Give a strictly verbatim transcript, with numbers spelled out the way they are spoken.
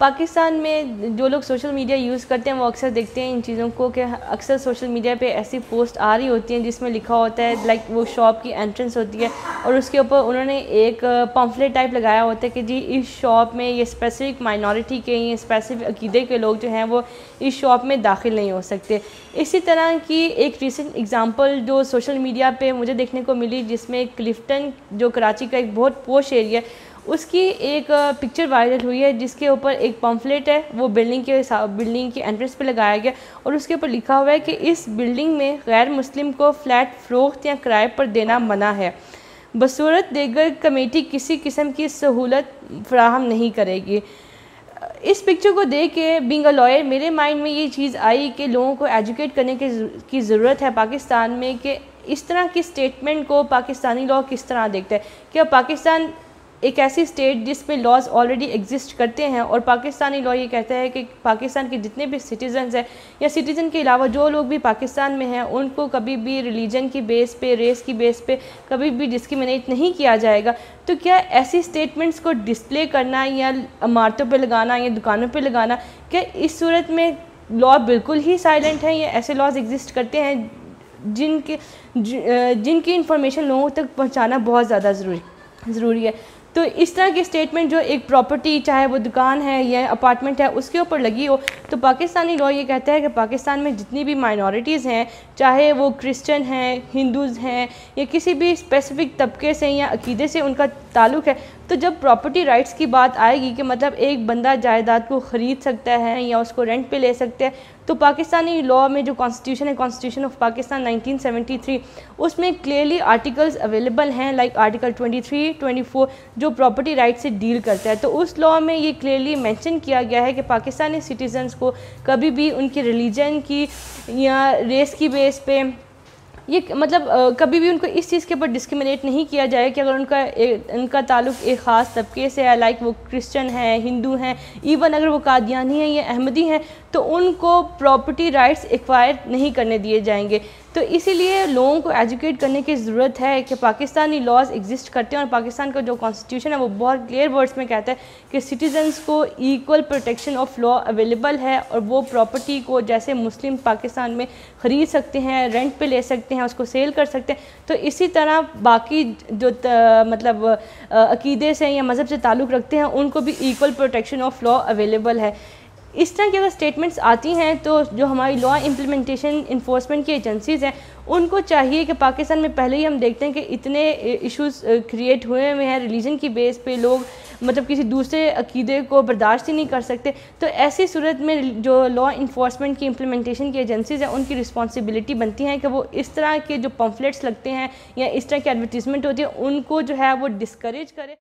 पाकिस्तान में जो लोग सोशल मीडिया यूज़ करते हैं वो अक्सर देखते हैं इन चीज़ों को कि अक्सर सोशल मीडिया पे ऐसी पोस्ट आ रही होती हैं जिसमें लिखा होता है लाइक वो शॉप की एंट्रेंस होती है और उसके ऊपर उन्होंने एक पम्फलेट टाइप लगाया होता है कि जी इस शॉप में ये स्पेसिफिक माइनॉरिटी के ये स्पेसिफिक अक़ीदे के लोग जो हैं वो इस शॉप में दाखिल नहीं हो सकते। इसी तरह की एक रिसेंट एग्ज़ाम्पल जो सोशल मीडिया पर मुझे देखने को मिली जिसमें क्लिफ्टन जो कराची का एक बहुत पॉश एरिया है उसकी एक पिक्चर वायरल हुई है जिसके ऊपर एक पम्फलेट है वो बिल्डिंग के बिल्डिंग की एंट्रेंस पे लगाया गया और उसके ऊपर लिखा हुआ है कि इस बिल्डिंग में गैर मुस्लिम को फ्लैट फरोख्त या किराए पर देना मना है, बसूरत दीगर कमेटी किसी किस्म की सहूलत फराहम नहीं करेगी। इस पिक्चर को देख के बीइंग अ लॉयर मेरे माइंड में ये चीज़ आई कि लोगों को एजुकेट करने की ज़रूरत है पाकिस्तान में कि इस तरह की स्टेटमेंट को पाकिस्तानी लॉ किस तरह देखता है। क्या पाकिस्तान एक ऐसी स्टेट जिसमें लॉज ऑलरेडी एग्जिस्ट करते हैं और पाकिस्तानी लॉ ये कहता है कि पाकिस्तान के जितने भी सिटीजन्स हैं या सिटीज़न के अलावा जो लोग भी पाकिस्तान में हैं उनको कभी भी रिलीजन की बेस पे, रेस की बेस पे कभी भी डिस्क्रिमिनेट नहीं किया जाएगा। तो क्या ऐसी स्टेटमेंट्स को डिस्प्ले करना या इमारतों पे लगाना या दुकानों पे लगाना, क्या इस सूरत में लॉ बिल्कुल ही साइलेंट है या ऐसे लॉज एग्जिस्ट करते हैं जिनके जिनकी इंफॉर्मेशन लोगों तक पहुँचाना बहुत ज़्यादा ज़रूरी ज़रूरी है। तो इस तरह की स्टेटमेंट जो एक प्रॉपर्टी चाहे वो दुकान है या अपार्टमेंट है उसके ऊपर लगी हो तो पाकिस्तानी लॉ ये कहता है कि पाकिस्तान में जितनी भी माइनॉरिटीज़ हैं चाहे वो क्रिश्चियन हैं, हिंदूज़ हैं या किसी भी स्पेसिफिक तबके से या अक़ीदे से उनका ताल्लुक़ है, तो जब प्रॉपर्टी राइट्स की बात आएगी कि मतलब एक बंदा जायदाद को ख़रीद सकता है या उसको रेंट पे ले सकता है, तो पाकिस्तानी लॉ में जो कॉन्स्टिट्यूशन है constitution of Pakistan nineteen seventy three उसमें क्लियरली आर्टिकल्स अवेलेबल हैं like article twenty three, twenty four जो प्रॉपर्टी राइट से डील करता है। तो उस लॉ में ये क्लियरली मेंशन किया गया है कि पाकिस्तानी सिटीजन्स को कभी भी उनके रिलीजन की या रेस की बेस पे ये मतलब आ, कभी भी उनको इस चीज़ के ऊपर डिस्क्रिमिनेट नहीं किया जाए कि अगर उनका ए, उनका ताल्लुक़ एक ख़ास तबके से है लाइक वो क्रिश्चियन हैं, हिंदू हैं, इवन अगर वो कादियानी हैं या अहमदी हैं तो उनको प्रॉपर्टी राइट्स एक्वायर नहीं करने दिए जाएंगे। तो इसीलिए लोगों को एजुकेट करने की ज़रूरत है कि पाकिस्तानी लॉज एग्जिस्ट करते हैं और पाकिस्तान का जो कॉन्स्टिट्यूशन है वो बहुत क्लियर वर्ड्स में कहता है कि सिटीजन्स को equal protection of law available है और वो प्रॉपर्टी को जैसे मुस्लिम पाकिस्तान में ख़रीद सकते हैं, रेंट पे ले सकते हैं, उसको सेल कर सकते हैं, तो इसी तरह बाकी जो मतलब अक़ीदे से या मज़हब से ताल्लुक़ रखते हैं उनको भी equal protection of law available है। इस तरह की अगर स्टेटमेंट्स आती हैं तो जो हमारी लॉ इम्प्लीमेंटेशन इन्फोर्समेंट की एजेंसीज़ हैं उनको चाहिए कि पाकिस्तान में पहले ही हम देखते हैं कि इतने इश्यूज़ क्रिएट हुए हुए हैं रिलीजन की बेस पे, लोग मतलब किसी दूसरे अक़ीदे को बर्दाश्त ही नहीं कर सकते, तो ऐसी सूरत में जो लॉ इन्फोर्समेंट की इम्प्लीमेंटेशन की एजेंसीज़ हैं उनकी रिस्पॉन्सिबिलिटी बनती है कि वो इस तरह के जो पम्फलेट्स लगते हैं या इस तरह के एडवर्टीज़मेंट होती है उनको जो है वो डिस्करेज करें।